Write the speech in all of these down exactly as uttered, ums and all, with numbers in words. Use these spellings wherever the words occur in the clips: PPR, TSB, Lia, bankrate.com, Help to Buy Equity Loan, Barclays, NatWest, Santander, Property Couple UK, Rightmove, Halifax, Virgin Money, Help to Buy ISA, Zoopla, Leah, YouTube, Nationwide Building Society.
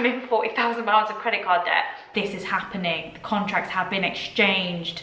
I'm in forty thousand pounds of credit card debt. This is happening. The contracts have been exchanged.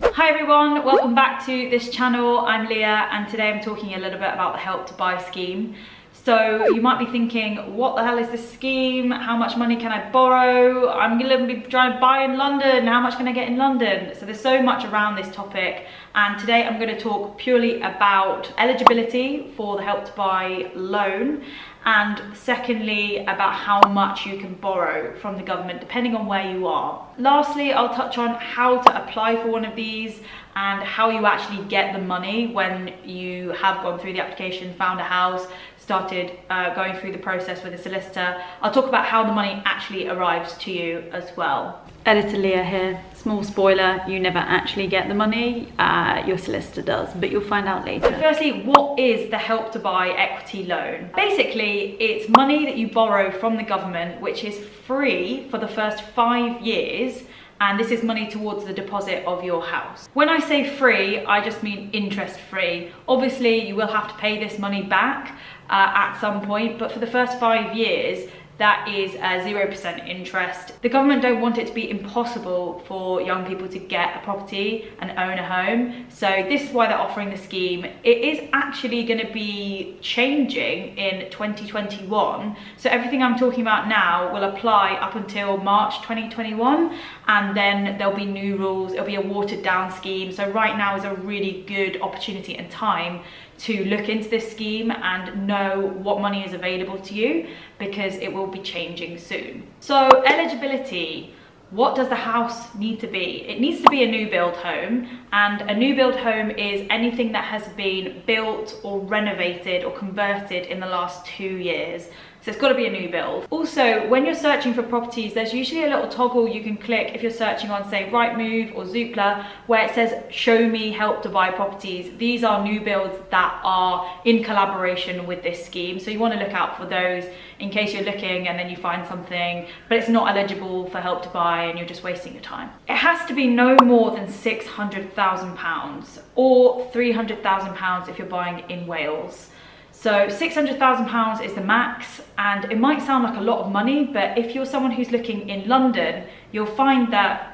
Hi everyone, welcome back to this channel. I'm Leah and today I'm talking a little bit about the Help to Buy scheme. So you might be thinking, what the hell is this scheme? How much money can I borrow? I'm gonna be trying to buy in London. How much can I get in London? So there's so much around this topic. And today I'm gonna talk purely about eligibility for the Help to Buy loan. And secondly, about how much you can borrow from the government, depending on where you are. Lastly, I'll touch on how to apply for one of these and how you actually get the money when you have gone through the application, found a house, started uh, going through the process with a solicitor. I'll talk about how the money actually arrives to you as well. Editor Leah here. Small spoiler, you never actually get the money, uh, your solicitor does, but you'll find out later. So firstly, what is the Help to Buy equity loan? Basically, it's money that you borrow from the government, which is free for the first five years. And this is money towards the deposit of your house. When I say free, I just mean interest free. Obviously, you will have to pay this money back uh, at some point, but for the first five years, that is a zero percent interest. The government don't want it to be impossible for young people to get a property and own a home. So this is why they're offering the scheme. It is actually gonna be changing in twenty twenty-one. So everything I'm talking about now will apply up until March twenty twenty-one. And then there'll be new rules. It'll be a watered down scheme. So right now is a really good opportunity and time to look into this scheme and know what money is available to you, because it will be changing soon. So eligibility, what does the house need to be? It needs to be a new build home, and a new build home is anything that has been built or renovated or converted in the last two years. So it's got to be a new build. Also, when you're searching for properties, there's usually a little toggle you can click if you're searching on, say, Rightmove or Zoopla, where it says, show me Help to Buy properties. These are new builds that are in collaboration with this scheme. So you want to look out for those in case you're looking and then you find something, but it's not eligible for Help to Buy and you're just wasting your time. It has to be no more than six hundred thousand pounds or three hundred thousand pounds if you're buying in Wales. So six hundred thousand pounds is the max, and it might sound like a lot of money, but if you're someone who's looking in London, you'll find that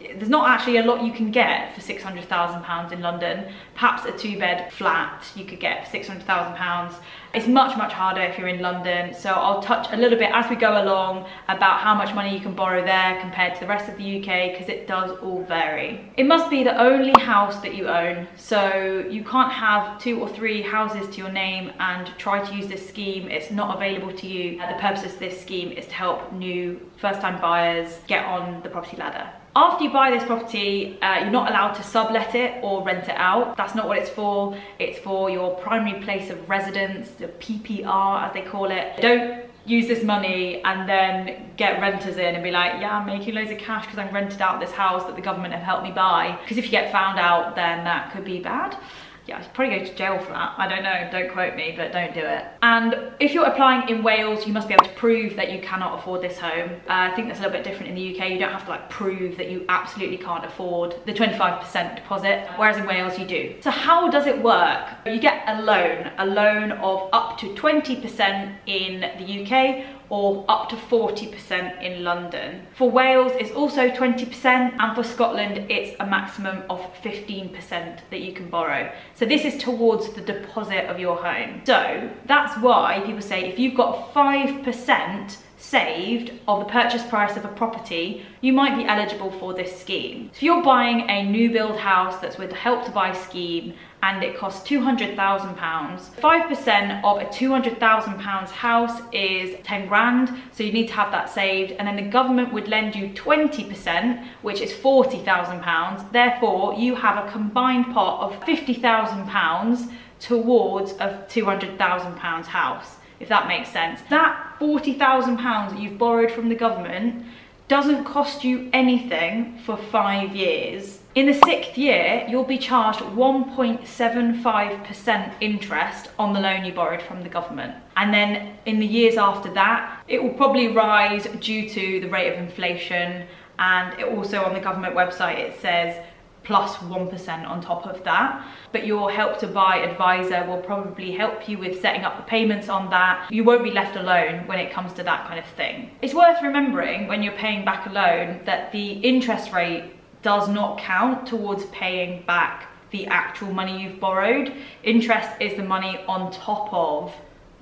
there's not actually a lot you can get for six hundred thousand pounds in London. Perhaps a two-bed flat you could get for six hundred thousand pounds. It's much, much harder if you're in London, so I'll touch a little bit as we go along about how much money you can borrow there compared to the rest of the U K, because it does all vary. It must be the only house that you own, so you can't have two or three houses to your name and try to use this scheme. It's not available to you. The purpose of this scheme is to help new first-time buyers get on the property ladder. After you buy this property, uh, you're not allowed to sublet it or rent it out. That's not what it's for. It's for your primary place of residence, the P P R as they call it. Don't use this money and then get renters in and be like, yeah, I'm making loads of cash because I've rented out this house that the government have helped me buy. Because if you get found out, then that could be bad. Yeah, I should probably go to jail for that. I don't know, don't quote me, but don't do it. And if you're applying in Wales, you must be able to prove that you cannot afford this home. Uh, I think that's a little bit different in the U K. You don't have to like prove that you absolutely can't afford the twenty-five percent deposit, whereas in Wales you do. So how does it work? You get a loan, a loan of up to twenty percent in the U K, or up to forty percent in London. For Wales, it's also twenty percent, and for Scotland, it's a maximum of fifteen percent that you can borrow. So this is towards the deposit of your home. So that's why people say if you've got five percent saved of the purchase price of a property, you might be eligible for this scheme. If you're buying a new build house that's with the Help to Buy scheme and it costs two hundred thousand pounds, five percent of a two hundred thousand pound house is ten grand, so you need to have that saved, and then the government would lend you twenty percent, which is forty thousand pounds. Therefore, you have a combined pot of fifty thousand pounds towards a two hundred thousand pound house, if that makes sense. That forty thousand pounds that you've borrowed from the government doesn't cost you anything for five years. In the sixth year, you'll be charged one point seven five percent interest on the loan you borrowed from the government. And then in the years after that, it will probably rise due to the rate of inflation. And it also on the government website, it says plus one percent on top of that. But your Help to Buy advisor will probably help you with setting up the payments on that. You won't be left alone when it comes to that kind of thing. It's worth remembering when you're paying back a loan that the interest rate does not count towards paying back the actual money you've borrowed. Interest is the money on top of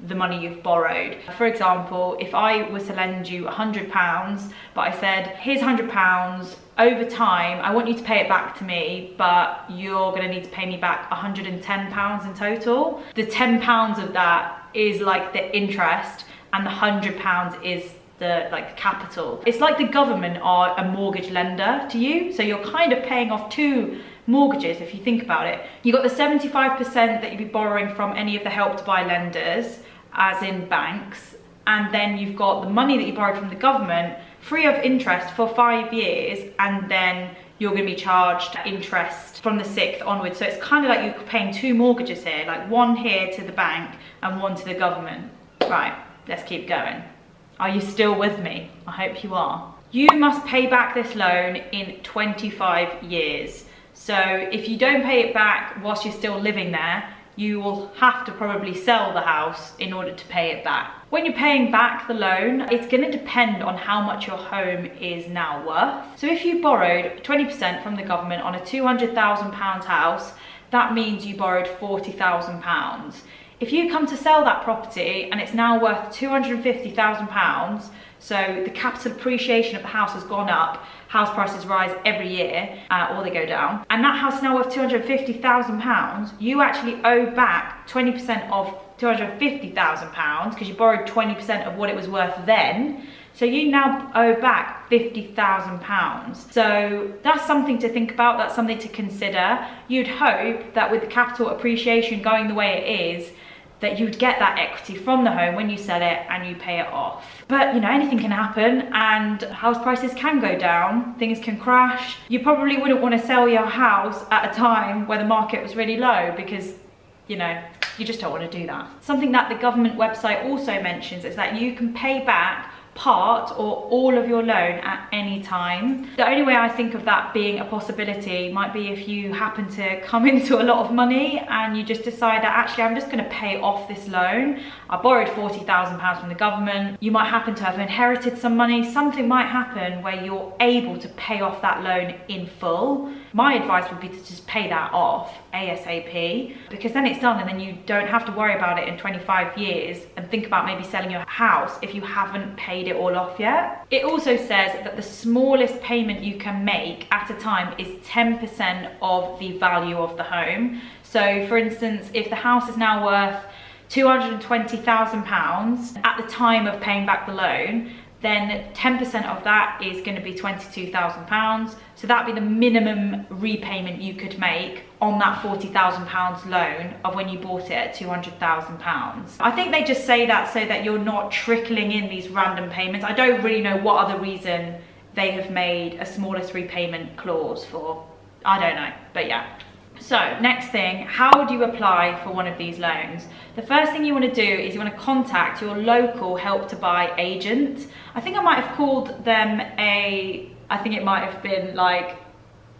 the money you've borrowed. For example, if I was to lend you one hundred pounds, but I said, here's one hundred pounds, over time, I want you to pay it back to me, but you're gonna need to pay me back one hundred and ten pounds in total. The ten pounds of that is like the interest, and the one hundred pounds is the like capital. It's like the government are a mortgage lender to you, so you're kind of paying off two mortgages if you think about it. You got the seventy-five percent that you'd be borrowing from any of the Help to Buy lenders, as in banks, and then you've got the money that you borrowed from the government free of interest for five years, and then you're gonna be charged interest from the sixth onwards. So it's kind of like you're paying two mortgages here, like one here to the bank and one to the government. Right, let's keep going. Are you still with me? I hope you are. You must pay back this loan in twenty-five years. So if you don't pay it back whilst you're still living there, you will have to probably sell the house in order to pay it back. When you're paying back the loan, it's gonna depend on how much your home is now worth. So if you borrowed twenty percent from the government on a two hundred thousand pound house, that means you borrowed forty thousand pounds. If you come to sell that property and it's now worth two hundred and fifty thousand pounds, so the capital appreciation of the house has gone up, house prices rise every year uh, or they go down, and that house is now worth two hundred and fifty thousand pounds, you actually owe back twenty percent of two hundred and fifty thousand pounds because you borrowed twenty percent of what it was worth then. So you now owe back fifty thousand pounds. So that's something to think about, that's something to consider. You'd hope that with the capital appreciation going the way it is, that you'd get that equity from the home when you sell it and you pay it off. But you know, anything can happen and house prices can go down, things can crash. You probably wouldn't want to sell your house at a time where the market was really low because, you know, you just don't want to do that. Something that the government website also mentions is that you can pay back part or all of your loan at any time. The only way I think of that being a possibility might be if you happen to come into a lot of money and you just decide that actually I'm just gonna pay off this loan. I borrowed forty thousand pounds from the government. You might happen to have inherited some money. Something might happen where you're able to pay off that loan in full. My advice would be to just pay that off ASAP, because then it's done and then you don't have to worry about it in twenty-five years and think about maybe selling your house if you haven't paid it all off yet. It also says that the smallest payment you can make at a time is ten percent of the value of the home. So for instance, if the house is now worth two hundred and twenty thousand pounds at the time of paying back the loan, then ten percent of that is going to be twenty-two thousand pounds. So that'd be the minimum repayment you could make on that forty thousand pounds loan of when you bought it at two hundred thousand pounds. I think they just say that so that you're not trickling in these random payments. I don't really know what other reason they have made a smallest repayment clause for. I don't know, but yeah. So next thing, how do you apply for one of these loans? The first thing you want to do is you want to contact your local Help to Buy agent. I think I might have called them a, I think it might have been like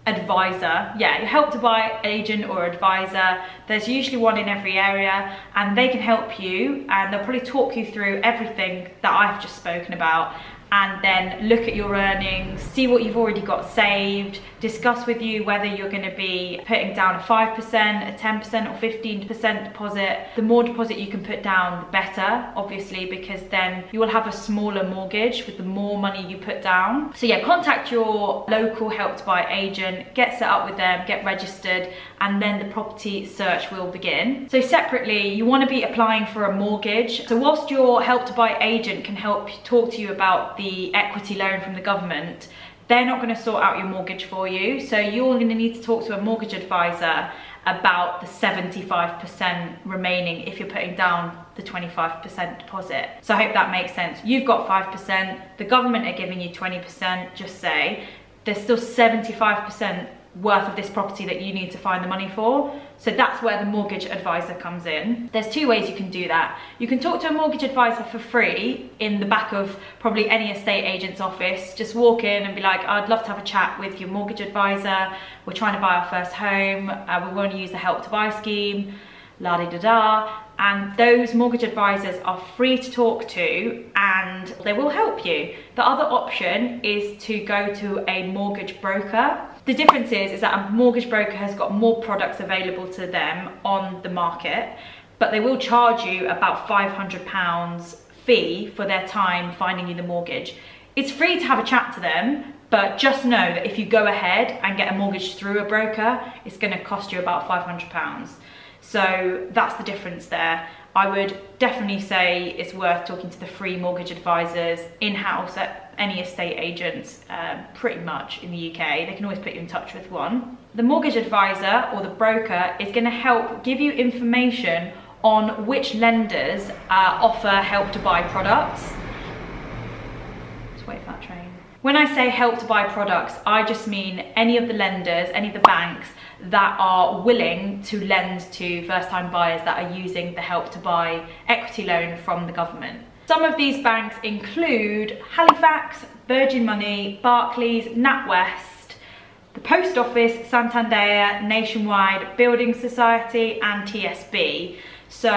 advisor. Yeah, your Help to Buy agent or advisor. There's usually one in every area and they can help you and they'll probably talk you through everything that I've just spoken about. And then look at your earnings, see what you've already got saved, discuss with you whether you're going to be putting down a five percent, a ten percent or fifteen percent deposit. The more deposit you can put down, the better, obviously, because then you will have a smaller mortgage with the more money you put down. So yeah, contact your local Help to Buy agent, get set up with them, get registered, and then the property search will begin. So separately, you want to be applying for a mortgage. So whilst your Help to Buy agent can help talk to you about the equity loan from the government, they're not going to sort out your mortgage for you. So you're going to need to talk to a mortgage advisor about the seventy-five percent remaining if you're putting down the twenty-five percent deposit. So I hope that makes sense. You've got five percent, the government are giving you twenty percent, just say. There's still seventy-five percent worth of this property that you need to find the money for. So that's where the mortgage advisor comes in. There's two ways you can do that. You can talk to a mortgage advisor for free in the back of probably any estate agent's office. Just walk in and be like, I'd love to have a chat with your mortgage advisor. We're trying to buy our first home. Uh, we want to use the Help to Buy scheme, la-di-da-da. And those mortgage advisors are free to talk to and they will help you. The other option is to go to a mortgage broker. The difference is, is that a mortgage broker has got more products available to them on the market, but they will charge you about five hundred pounds fee for their time finding you the mortgage. It's free to have a chat to them, but just know that if you go ahead and get a mortgage through a broker, it's gonna cost you about five hundred pounds. So that's the difference there. I would definitely say it's worth talking to the free mortgage advisors in-house at any estate agents, uh, pretty much in the U K. They can always put you in touch with one. The mortgage advisor or the broker is going to help give you information on which lenders uh, offer Help to Buy products. Just wait for that train. When I say Help to Buy products, I just mean any of the lenders, any of the banks that are willing to lend to first-time buyers that are using the Help to Buy equity loan from the government. Some of these banks include Halifax, Virgin Money, Barclays, NatWest, the Post Office, Santander, Nationwide Building Society and T S B. So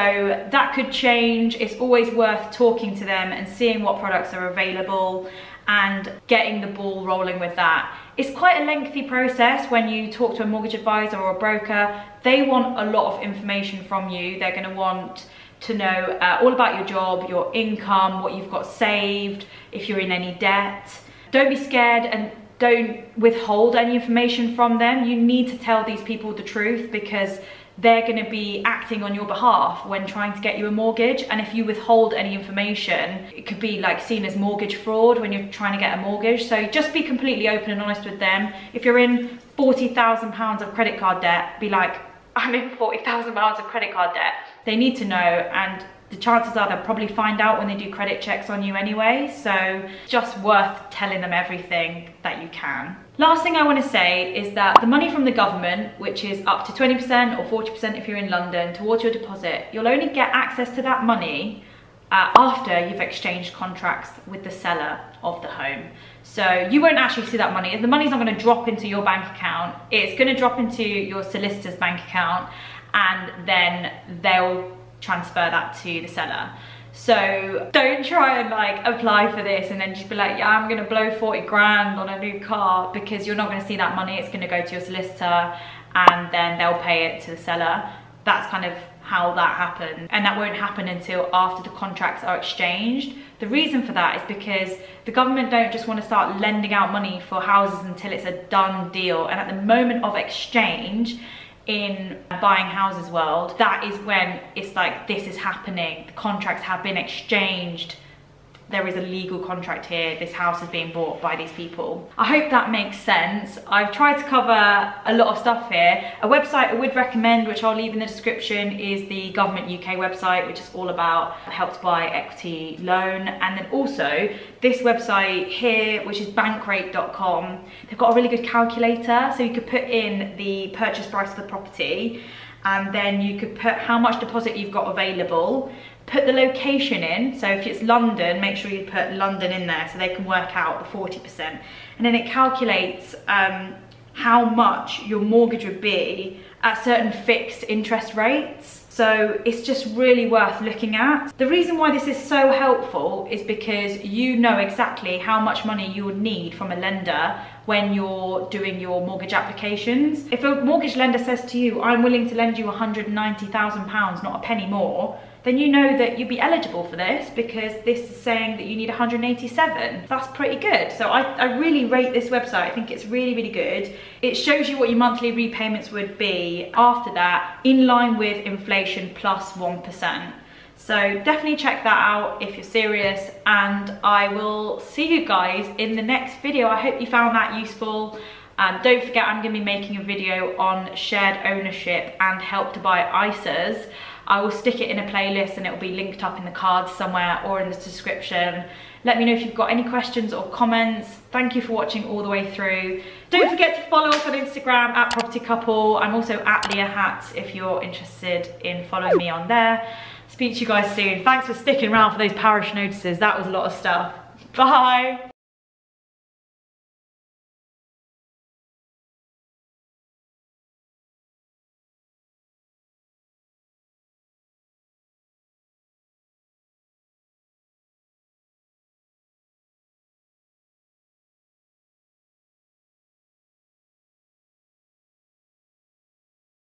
that could change. It's always worth talking to them and seeing what products are available and getting the ball rolling with that. It's quite a lengthy process when you talk to a mortgage advisor or a broker. They want a lot of information from you. They're going to want to know uh, all about your job, your income, what you've got saved, if you're in any debt. Don't be scared and don't withhold any information from them. You need to tell these people the truth because they're going to be acting on your behalf when trying to get you a mortgage. And if you withhold any information, it could be like seen as mortgage fraud when you're trying to get a mortgage. So just be completely open and honest with them. If you're in forty thousand pounds of credit card debt, be like, I'm in forty thousand pounds of credit card debt. They need to know, and the chances are they'll probably find out when they do credit checks on you anyway. So just worth telling them everything that you can. Last thing I want to say is that the money from the government, which is up to twenty percent or forty percent if you're in London, towards your deposit, you'll only get access to that money uh, after you've exchanged contracts with the seller of the home. So you won't actually see that money. The money's not going to drop into your bank account. It's going to drop into your solicitor's bank account and then they'll transfer that to the seller. So don't try and like apply for this and then just be like, yeah, I'm gonna blow forty grand on a new car, because you're not gonna see that money. It's gonna go to your solicitor and then they'll pay it to the seller. That's kind of how that happens, and that won't happen until after the contracts are exchanged. The reason for that is because the government don't just want to start lending out money for houses until it's a done deal, and at the moment of exchange in buying houses world, that is when it's like, this is happening, the contracts have been exchanged, there is a legal contract here, this house is being bought by these people. I hope that makes sense. I've tried to cover a lot of stuff here. A website I would recommend, which I'll leave in the description, is the Government U K website, which is all about Help to Buy equity loan. And then also this website here, which is bankrate dot com. They've got a really good calculator, so you could put in the purchase price of the property and then you could put how much deposit you've got available, put the location in, so if it's London, make sure you put London in there so they can work out the forty percent. And then it calculates um, how much your mortgage would be at certain fixed interest rates. So it's just really worth looking at. The reason why this is so helpful is because you know exactly how much money you would need from a lender when you're doing your mortgage applications. If a mortgage lender says to you, I'm willing to lend you one hundred and ninety thousand pounds, not a penny more, then you know that you'd be eligible for this because this is saying that you need one hundred and eighty-seven. That's pretty good. So I, I really rate this website. I think it's really, really good. It shows you what your monthly repayments would be after that, in line with inflation plus one percent. So definitely check that out if you're serious, and I will see you guys in the next video. I hope you found that useful. Um, don't forget, I'm gonna be making a video on shared ownership and Help to Buy I S As. I will stick it in a playlist and it will be linked up in the cards somewhere or in the description. Let me know if you've got any questions or comments. Thank you for watching all the way through. Don't forget to follow us on Instagram at Property Couple. I'm also at liahatz if you're interested in following me on there. Speak to you guys soon. Thanks for sticking around for those parish notices. That was a lot of stuff. Bye.